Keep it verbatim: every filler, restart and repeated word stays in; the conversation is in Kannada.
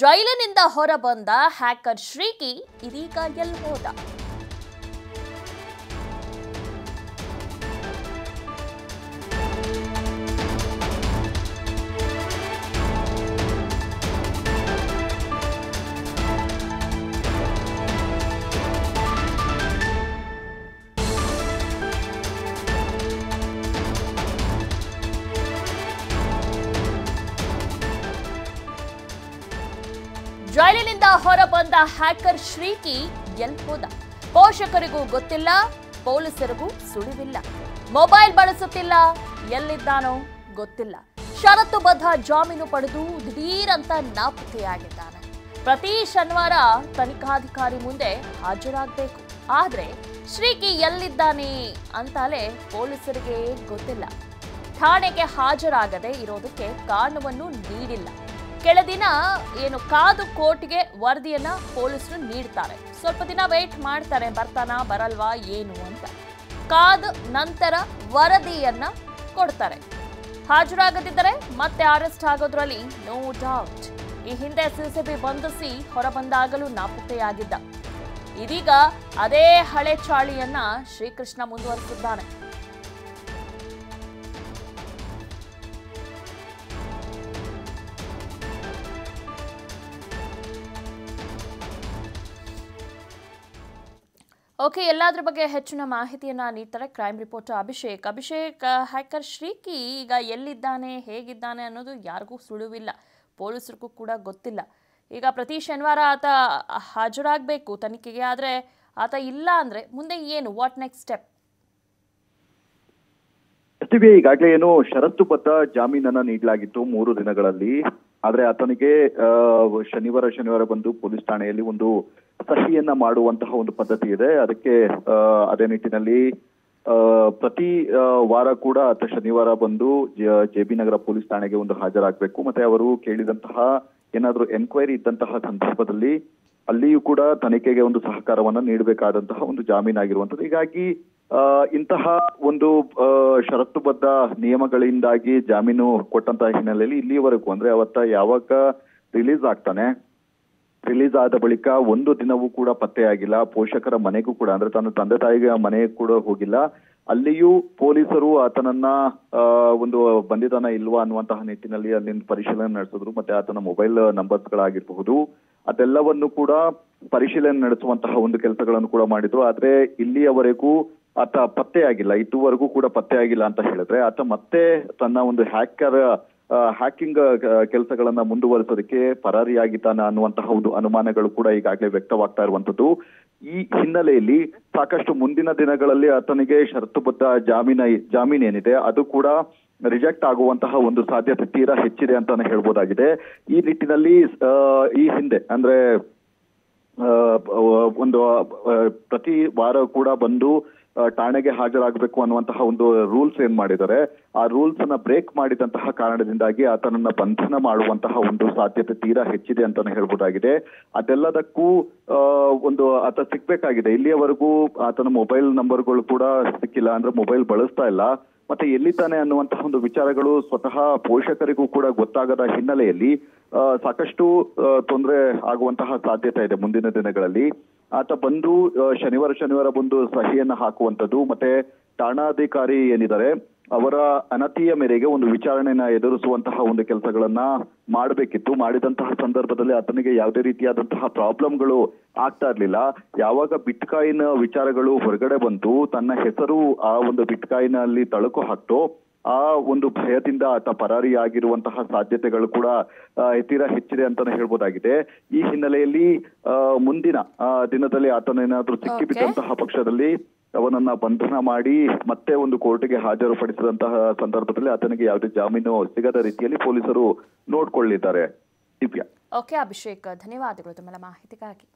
ಜೈಲಿನಿಂದ ಹೊರಬಂದ ಹ್ಯಾಕರ್ ಶ್ರೀಕಿ ಇದೀಗ ಎಲ್ಲಿ ಹೋದ? ಜೈಲಿನಿಂದ ಹೊರಬಂದ ಹ್ಯಾಕರ್ ಶ್ರೀಕಿ ಎಲ್ಲಿ ಹೋದ? ಪೋಷಕರಿಗೂ ಗೊತ್ತಿಲ್ಲ, ಪೊಲೀಸರಿಗೂ ಸುಳಿವಿಲ್ಲ. ಮೊಬೈಲ್ ಬಳಸುತ್ತಿಲ್ಲ, ಎಲ್ಲಿದ್ದಾನೋ ಗೊತ್ತಿಲ್ಲ. ಷರತ್ತುಬದ್ಧ ಜಾಮೀನು ಪಡೆದು ದಿಢೀರಂತ ನಾಪತ್ತೆಯಾಗಿದ್ದಾನೆ. ಪ್ರತಿ ಶನಿವಾರ ತನಿಖಾಧಿಕಾರಿ ಮುಂದೆ ಹಾಜರಾಗಬೇಕು. ಆದರೆ ಶ್ರೀಕಿ ಎಲ್ಲಿದ್ದಾನೆ ಅಂತಲೇ ಪೊಲೀಸರಿಗೆ ಗೊತ್ತಿಲ್ಲ. ಠಾಣೆಗೆ ಹಾಜರಾಗದೆ ಇರೋದಕ್ಕೆ ಕಾರಣವನ್ನು ನೀಡಿಲ್ಲ. ಕೆಲ ದಿನ ಏನು ಕಾದು ಕೋರ್ಟ್ಗೆ ವರದಿಯನ್ನ ಪೊಲೀಸರು ನೀಡ್ತಾರೆ. ಸ್ವಲ್ಪ ದಿನ ವೇಟ್ ಮಾಡ್ತಾರೆ, ಬರ್ತಾನ ಬರಲ್ವಾ ಏನು ಅಂತ. ಕಾದ ನಂತರ ವರದಿಯನ್ನ ಕೊಡ್ತಾರೆ. ಹಾಜರಾಗದಿದ್ದರೆ ಮತ್ತೆ ಅರೆಸ್ಟ್ ಆಗೋದ್ರಲ್ಲಿ ನೋ ಡೌಟ್. ಈ ಹಿಂದೆ ಸಿಸಿಬಿ ಬಂಧಿಸಿ ಹೊರಬಂದಾಗಲೂ ನಾಪತ್ತೆಯಾಗಿದ್ದ. ಇದೀಗ ಅದೇ ಹಳೆ ಚಾಳಿಯನ್ನ ಶ್ರೀಕೃಷ್ಣ ಮುಂದುವರಿಸಿದ್ದಾನೆ. ಓಕೆ, ಎಲ್ಲದ್ರ ಬಗ್ಗೆ ಹೆಚ್ಚಿನ ಮಾಹಿತಿಯನ್ನು ನೀಡ್ತಾರೆ crime reporter Abhishek. Abhishek, hacker Sriki ಈಗ ಎಲ್ಲಿದ್ದಾನೆ, ಹೇಗಿದ್ದಾನೆ ಅನ್ನೋದು ಯಾರಿಗೂ ಸುಳಿವಿಲ್ಲ, ಪೊಲೀಸರಿಗೂ ಕೂಡ ಗೊತ್ತಿಲ್ಲ. ಈಗ ಪ್ರತಿ ಶನಿವಾರ ಆತ ಹಾಜರಾಗಬೇಕು ತನಿಖೆಗೆ. ಆದರೆ ಆತ ಇಲ್ಲ ಅಂದರೆ ಮುಂದೆ ಏನು, ವಾಟ್ ನೆಕ್ಸ್ಟ್ ಸ್ಟೆಪ್? ಈಗಾಗಲೇ ಏನು ಷರತ್ತುಬದ್ಧ ಜಾಮೀನನ್ನು ನೀಡಲಾಗಿತ್ತು ಮೂರು ದಿನಗಳಲ್ಲಿ. ಆದರೆ ಆತನಿಗೆ ಶನಿವಾರ ಶನಿವಾರ ಬಂದು ಪೊಲೀಸ್ ಠಾಣೆಯಲ್ಲಿ ಒಂದು ಸಹಿಯನ್ನ ಮಾಡುವಂತಹ ಒಂದು ಪದ್ಧತಿ ಇದೆ. ಅದಕ್ಕೆ ಅದೇ ನಿಟ್ಟಿನಲ್ಲಿ ಪ್ರತಿ ವಾರ ಕೂಡ ಆತ ಶನಿವಾರ ಬಂದು ಜೆ ಬಿ ನಗರ ಪೊಲೀಸ್ ಠಾಣೆಗೆ ಒಂದು ಹಾಜರಾಗಬೇಕು. ಮತ್ತೆ ಅವರು ಕೇಳಿದಂತಹ ಏನಾದರೂ ಎನ್ಕ್ವೈರಿ ಇದ್ದಂತಹ ಸಂದರ್ಭದಲ್ಲಿ ಅಲ್ಲಿಯೂ ಕೂಡ ತನಿಖೆಗೆ ಒಂದು ಸಹಕಾರವನ್ನ ನೀಡಬೇಕಾದಂತಹ ಒಂದು ಜಾಮೀನಾಗಿರುವಂಥದ್ದು. ಹೀಗಾಗಿ ಇಂತಹ ಒಂದು ಷರತ್ತುಬದ್ಧ ನಿಯಮಗಳಿಂದಾಗಿ ಜಾಮೀನು ಕೊಟ್ಟಂತಹ ಹಿನ್ನೆಲೆಯಲ್ಲಿ ಇಲ್ಲಿಯವರೆಗೂ ಅಂದ್ರೆ ಅವತ್ತ ಯಾವಾಗ ರಿಲೀಸ್ ಆಗ್ತಾನೆ, ರಿಲೀಸ್ ಆದ ಬಳಿಕ ಒಂದು ದಿನವೂ ಕೂಡ ಪತ್ತೆಯಾಗಿಲ್ಲ. ಪೋಷಕರ ಮನೆಗೂ ಕೂಡ ಅಂದ್ರೆ ತನ್ನ ತಂದೆ ತಾಯಿಯ ಮನೆ ಕೂಡ ಹೋಗಿಲ್ಲ. ಅಲ್ಲಿಯೂ ಪೊಲೀಸರು ಆತನನ್ನ ಒಂದು ಬಂಧಿತನ ಇಲ್ವಾ ಅನ್ನುವಂತಹ ನಿಟ್ಟಿನಲ್ಲಿ ಅಲ್ಲಿಂದ ಪರಿಶೀಲನೆ ನಡೆಸಿದ್ರು. ಮತ್ತೆ ಆತನ ಮೊಬೈಲ್ ನಂಬರ್ಸ್ಗಳಾಗಿರಬಹುದು ಅದೆಲ್ಲವನ್ನು ಕೂಡ ಪರಿಶೀಲನೆ ನಡೆಸುವಂತಹ ಒಂದು ಕೆಲಸಗಳನ್ನು ಕೂಡ ಮಾಡಿದ್ರು. ಆದ್ರೆ ಇಲ್ಲಿಯವರೆಗೂ ಆತ ಪತ್ತೆಯಾಗಿಲ್ಲ, ಇದುವರೆಗೂ ಕೂಡ ಪತ್ತೆಯಾಗಿಲ್ಲ ಅಂತ ಹೇಳಿದ್ರೆ ಆತ ಮತ್ತೆ ತನ್ನ ಒಂದು ಹ್ಯಾಕರ್ ಹ್ಯಾಕಿಂಗ್ ಕೆಲಸಗಳನ್ನ ಮುಂದುವರಿಸೋದಕ್ಕೆ ಪರಾರಿಯಾಗಿದ್ದಾನ ಅನ್ನುವಂತಹ ಒಂದು ಅನುಮಾನಗಳು ಕೂಡ ಈಗಾಗಲೇ ವ್ಯಕ್ತವಾಗ್ತಾ ಇರುವಂತದ್ದು. ಈ ಹಿನ್ನೆಲೆಯಲ್ಲಿ ಸಾಕಷ್ಟು ಮುಂದಿನ ದಿನಗಳಲ್ಲಿ ಆತನಿಗೆ ಷರತ್ತುಬದ್ಧ ಜಾಮೀನ ಜಾಮೀನು ಏನಿದೆ ಅದು ಕೂಡ ರಿಜೆಕ್ಟ್ ಆಗುವಂತಹ ಒಂದು ಸಾಧ್ಯತೆ ತೀರಾ ಹೆಚ್ಚಿದೆ ಅಂತಾನೆ ಹೇಳ್ಬೋದಾಗಿದೆ. ಈ ನಿಟ್ಟಿನಲ್ಲಿ ಈ ಹಿಂದೆ ಅಂದ್ರೆ ಒಂದು ಪ್ರತಿ ವಾರ ಕೂಡ ಬಂದು ಠಾಣೆಗೆ ಹಾಜರಾಗಬೇಕು ಅನ್ನುವಂತಹ ಒಂದು ರೂಲ್ಸ್ ಏನ್ ಮಾಡಿದ್ದಾರೆ, ಆ ರೂಲ್ಸ್ ಅನ್ನ ಬ್ರೇಕ್ ಮಾಡಿದಂತಹ ಕಾರಣದಿಂದಾಗಿ ಆತನನ್ನ ಬಂಧನ ಮಾಡುವಂತಹ ಒಂದು ಸಾಧ್ಯತೆ ತೀರಾ ಹೆಚ್ಚಿದೆ ಅಂತಾನೆ ಹೇಳ್ಬೋದಾಗಿದೆ. ಅದೆಲ್ಲದಕ್ಕೂ ಒಂದು ಆತ ಸಿಗ್ಬೇಕಾಗಿದೆ. ಇಲ್ಲಿಯವರೆಗೂ ಆತನ ಮೊಬೈಲ್ ನಂಬರ್ಗಳು ಕೂಡ ಸಿಕ್ಕಿಲ್ಲ, ಅಂದ್ರೆ ಮೊಬೈಲ್ ಬಳಸ್ತಾ ಇಲ್ಲ, ಮತ್ತೆ ಎಲ್ಲಿದ್ದಾನೆ ಅನ್ನುವಂತಹ ಒಂದು ವಿಚಾರಗಳು ಸ್ವತಃ ಪೋಷಕರಿಗೂ ಕೂಡ ಗೊತ್ತಾಗದ ಹಿನ್ನೆಲೆಯಲ್ಲಿ ಸಾಕಷ್ಟು ತೊಂದರೆ ಆಗುವಂತಹ ಸಾಧ್ಯತೆ ಇದೆ ಮುಂದಿನ ದಿನಗಳಲ್ಲಿ. ಆತ ಬಂದು ಶನಿವಾರ ಶನಿವಾರ ಬಂದು ಸಹಿಯನ್ನ ಹಾಕುವಂಥದ್ದು, ಮತ್ತೆ ಠಾಣಾಧಿಕಾರಿ ಏನಿದ್ದಾರೆ ಅವರ ಅನತಿಯ ಮೇರೆಗೆ ಒಂದು ವಿಚಾರಣೆನ ಎದುರಿಸುವಂತಹ ಒಂದು ಕೆಲಸಗಳನ್ನ ಮಾಡಬೇಕಿತ್ತು. ಮಾಡಿದಂತಹ ಸಂದರ್ಭದಲ್ಲಿ ಆತನಿಗೆ ಯಾವುದೇ ರೀತಿಯಾದಂತಹ ಪ್ರಾಬ್ಲಮ್ಗಳು ಆಗ್ತಾ ಇರ್ಲಿಲ್ಲ. ಯಾವಾಗ ಬಿಟ್ಕಾಯಿನ್ ವಿಚಾರಗಳು ಹೊರಗಡೆ ಬಂತು, ತನ್ನ ಹೆಸರು ಆ ಒಂದು ಬಿಟ್ಕಾಯಿನ್ ಅಲ್ಲಿ ತಳಕು ಹಾಕ್ತೋ, ಆ ಒಂದು ಭಯದಿಂದ ಆತ ಪರಾರಿಯಾಗಿರುವಂತಹ ಸಾಧ್ಯತೆಗಳು ಕೂಡ ತೀರಾ ಹೆಚ್ಚಿದೆ ಅಂತಾನೆ ಹೇಳ್ಬೋದಾಗಿದೆ. ಈ ಹಿನ್ನೆಲೆಯಲ್ಲಿ ಮುಂದಿನ ದಿನದಲ್ಲಿ ಆತನೇನಾದ್ರೂ ಸಿಕ್ಕಿ ಬಿದ್ದಂತಹ ಪಕ್ಷದಲ್ಲಿ ಅವನನ್ನ ಬಂಧನ ಮಾಡಿ ಮತ್ತೆ ಒಂದು ಕೋರ್ಟ್ಗೆ ಹಾಜರುಪಡಿಸಿದಂತಹ ಸಂದರ್ಭದಲ್ಲಿ ಆತನಿಗೆ ಯಾವುದೇ ಜಾಮೀನು ಸಿಗದ ರೀತಿಯಲ್ಲಿ ಪೊಲೀಸರು ನೋಡ್ಕೊಳ್ಳಿದ್ದಾರೆ. ದಿವ್ಯಾ. ಓಕೆ ಅಭಿಷೇಕ್, ಧನ್ಯವಾದಗಳು ತಮ್ಮ ಮಾಹಿತಿಗಾಗಿ.